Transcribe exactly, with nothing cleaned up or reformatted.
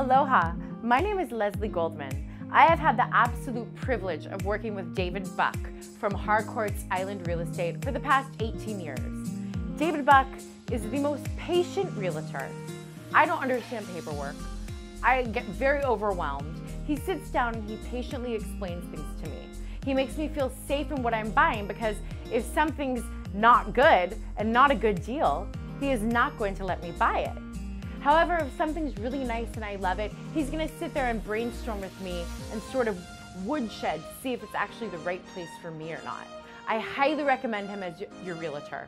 Aloha, my name is Leslie Goldman. I have had the absolute privilege of working with David Buck from Harcourts Island Real Estate for the past eighteen years. David Buck is the most patient realtor. I don't understand paperwork. I get very overwhelmed. He sits down and he patiently explains things to me. He makes me feel safe in what I'm buying, because if something's not good and not a good deal, he is not going to let me buy it. However, if something's really nice and I love it, he's going to sit there and brainstorm with me and sort of woodshed to see if it's actually the right place for me or not. I highly recommend him as your realtor.